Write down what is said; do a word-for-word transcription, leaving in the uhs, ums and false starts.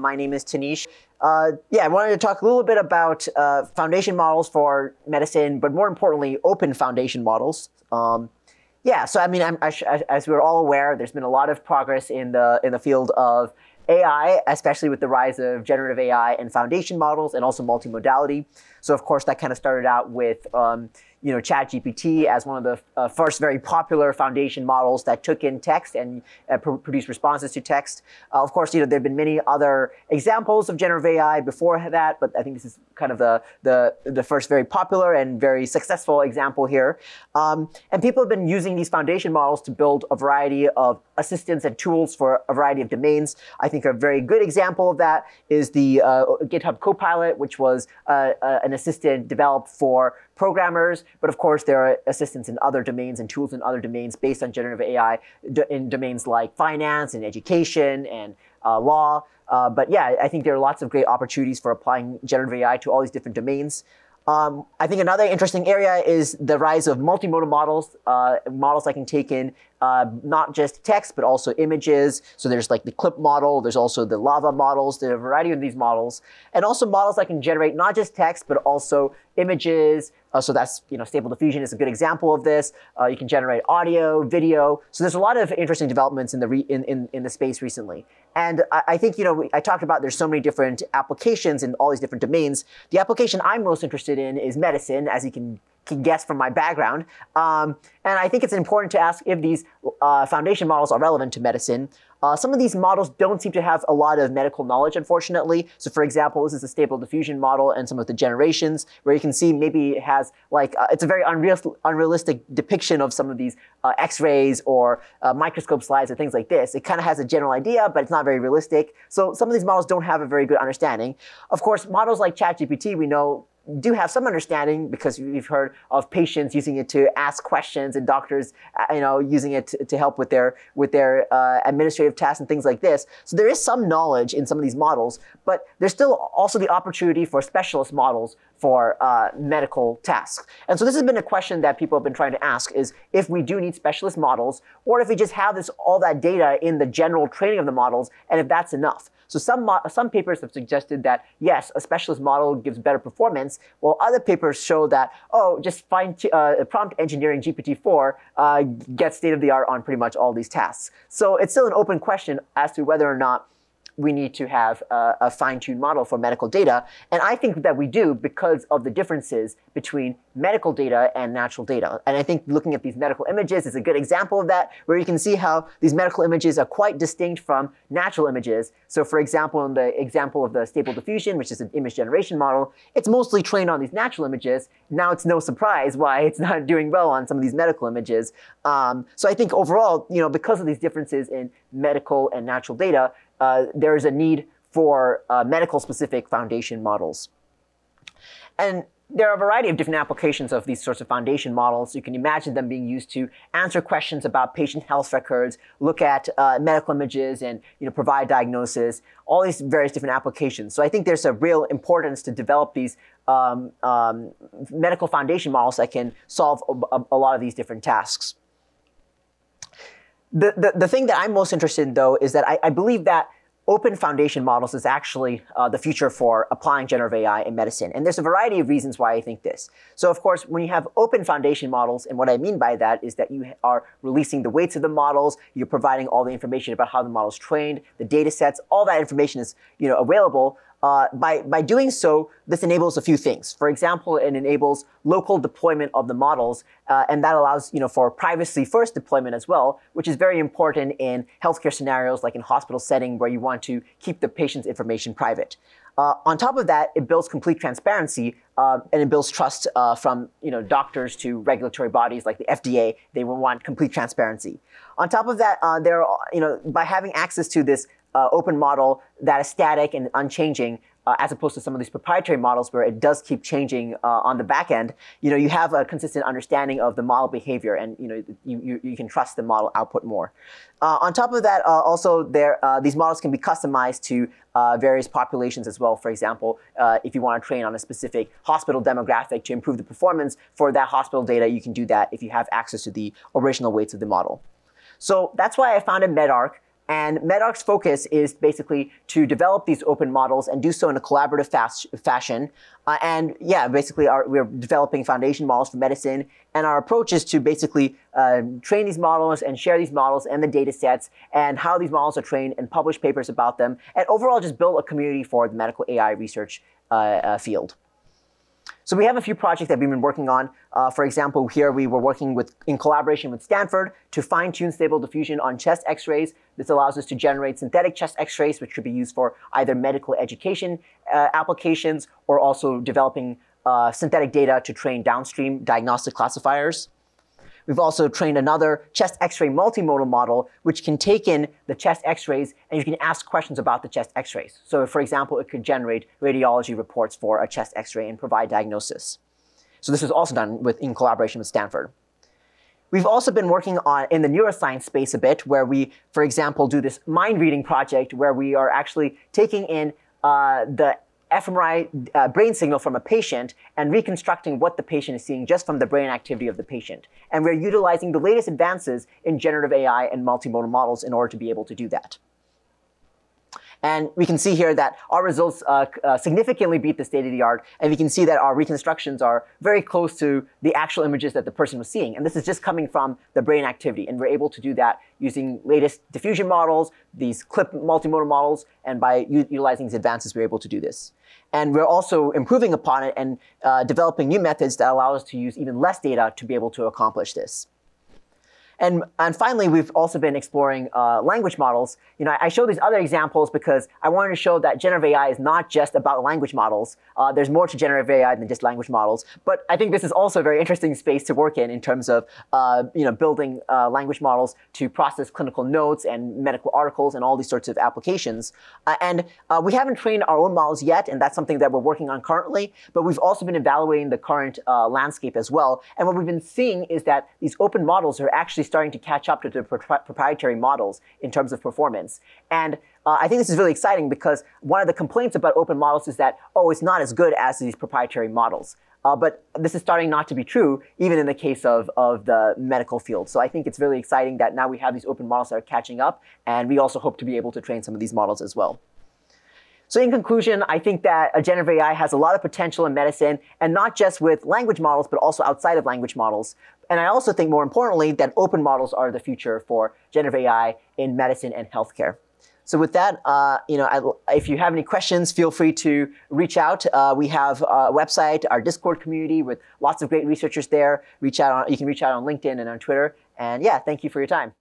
My name is Tanishq. Uh, yeah, I wanted to talk a little bit about uh, foundation models for medicine, but more importantly, open foundation models. Um, yeah, so I mean, I'm, I as we're all aware, there's been a lot of progress in the, in the field of A I, especially with the rise of generative A I and foundation models and also multimodality. So of course, that kind of started out with um, you know, ChatGPT as one of the uh, first very popular foundation models that took in text and uh, pr produced responses to text. Uh, of course, you know, there have been many other examples of generative A I before that, but I think this is kind of the, the, the first very popular and very successful example here. Um, and people have been using these foundation models to build a variety of assistants and tools for a variety of domains. I think a very good example of that is the uh, GitHub Copilot, which was uh, uh, an assistant developed for programmers, but of course there are assistants in other domains and tools in other domains based on generative A I in domains like finance and education and uh, law. Uh, but yeah, I think there are lots of great opportunities for applying generative A I to all these different domains. Um, I think another interesting area is the rise of multimodal models, uh, models that can take in uh, not just text, but also images. So there's like the CLIP model, there's also the LLaVA models, there are a variety of these models, and also models that can generate not just text, but also images. Uh, so that's, you know, Stable Diffusion is a good example of this. Uh, you can generate audio, video. So there's a lot of interesting developments in the, re in, in, in the space recently. And I, I think, you know, I talked about there's so many different applications in all these different domains. The application I'm most interested in is medicine, as you can, can guess from my background. Um, and I think it's important to ask if these uh, foundation models are relevant to medicine. Uh, some of these models don't seem to have a lot of medical knowledge, unfortunately. So for example, this is a Stable Diffusion model and some of the generations, where you can see maybe it has like, uh, it's a very unreal, unrealistic depiction of some of these uh, x-rays or uh, microscope slides or things like this. It kind of has a general idea, but it's not very realistic. So some of these models don't have a very good understanding. Of course, models like ChatGPT, we know, do have some understanding because we've heard of patients using it to ask questions and doctors, you know, using it to, to help with their with their uh, administrative tasks and things like this. So there is some knowledge in some of these models, but there's still also the opportunity for specialist models for uh, medical tasks. And so this has been a question that people have been trying to ask, is if we do need specialist models, or if we just have this all that data in the general training of the models, and if that's enough. So some, some papers have suggested that, yes, a specialist model gives better performance, while other papers show that, oh, just fine uh, prompt engineering G P T four uh, gets state-of-the-art on pretty much all these tasks. So it's still an open question as to whether or not we need to have uh, a fine-tuned model for medical data. And I think that we do, because of the differences between medical data and natural data. And I think looking at these medical images is a good example of that, where you can see how these medical images are quite distinct from natural images. So for example, in the example of the Stable Diffusion, which is an image generation model, it's mostly trained on these natural images. Now it's no surprise why it's not doing well on some of these medical images. Um, so I think overall, you know, because of these differences in medical and natural data, Uh, there is a need for uh, medical-specific foundation models. And there are a variety of different applications of these sorts of foundation models. You can imagine them being used to answer questions about patient health records, look at uh, medical images, and, you know, provide diagnosis, all these various different applications. So I think there's a real importance to develop these um, um, medical foundation models that can solve a, a lot of these different tasks. The, the, the thing that I'm most interested in, though, is that I, I believe that open foundation models is actually uh, the future for applying generative A I in medicine. And there's a variety of reasons why I think this. So of course, when you have open foundation models, and what I mean by that is that you are releasing the weights of the models, you're providing all the information about how the model's trained, the data sets, all that information is, you know, available. Uh, by, by doing so, this enables a few things. For example, it enables local deployment of the models, uh, and that allows, you know, for privacy-first deployment as well, which is very important in healthcare scenarios, like in hospital setting, where you want to keep the patient's information private. Uh, on top of that, it builds complete transparency, uh, and it builds trust uh, from, you know, doctors to regulatory bodies like the F D A. They will want complete transparency. On top of that, uh, there are, you know, by having access to this Uh, open model that is static and unchanging, uh, as opposed to some of these proprietary models where it does keep changing uh, on the back end, you know, you have a consistent understanding of the model behavior, and, you know, you, you, you can trust the model output more. Uh, on top of that, uh, also, there, uh, these models can be customized to uh, various populations as well. For example, uh, if you want to train on a specific hospital demographic to improve the performance for that hospital data, you can do that if you have access to the original weights of the model. So that's why I founded MedARC And MedARC's focus is basically to develop these open models and do so in a collaborative fas fashion. Uh, and yeah, basically our, we're developing foundation models for medicine. And our approach is to basically uh, train these models and share these models and the data sets and how these models are trained and publish papers about them. And overall, just build a community for the medical A I research uh, uh, field. So we have a few projects that we've been working on. Uh, for example, here we were working with, in collaboration with Stanford to fine-tune stable diffusion on chest x-rays. This allows us to generate synthetic chest x-rays, which could be used for either medical education uh, applications or also developing uh, synthetic data to train downstream diagnostic classifiers. We've also trained another chest x-ray multimodal model, which can take in the chest x-rays and you can ask questions about the chest x-rays. So for example, it could generate radiology reports for a chest x-ray and provide diagnosis. So this is also done with, in collaboration with Stanford. We've also been working on in the neuroscience space a bit, where we, for example, do this mind reading project where we are actually taking in uh, the fMRI uh, brain signal from a patient and reconstructing what the patient is seeing just from the brain activity of the patient. And we're utilizing the latest advances in generative A I and multimodal models in order to be able to do that. And we can see here that our results uh, uh, significantly beat the state of the art. And we can see that our reconstructions are very close to the actual images that the person was seeing. And this is just coming from the brain activity. And we're able to do that using latest diffusion models, these CLIP multimodal models. And by utilizing these advances, we're able to do this. And we're also improving upon it and uh, developing new methods that allow us to use even less data to be able to accomplish this. And, and finally, we've also been exploring uh, language models. You know, I, I show these other examples because I wanted to show that generative A I is not just about language models. Uh, there's more to generative A I than just language models. But I think this is also a very interesting space to work in in terms of uh, you know, building uh, language models to process clinical notes and medical articles and all these sorts of applications. Uh, and uh, we haven't trained our own models yet, and that's something that we're working on currently. But we've also been evaluating the current uh, landscape as well. And what we've been seeing is that these open models are actually starting to catch up to the proprietary models in terms of performance. And uh, I think this is really exciting because one of the complaints about open models is that, oh, it's not as good as these proprietary models. Uh, but this is starting not to be true, even in the case of, of the medical field. So I think it's really exciting that now we have these open models that are catching up, and we also hope to be able to train some of these models as well. So in conclusion, I think that generative A I has a lot of potential in medicine, and not just with language models, but also outside of language models. And I also think, more importantly, that open models are the future for generative A I in medicine and healthcare. So with that, uh, you know, I, if you have any questions, feel free to reach out. Uh, we have a website, our Discord community with lots of great researchers there. Reach out on, you can reach out on LinkedIn and on Twitter. And yeah, thank you for your time.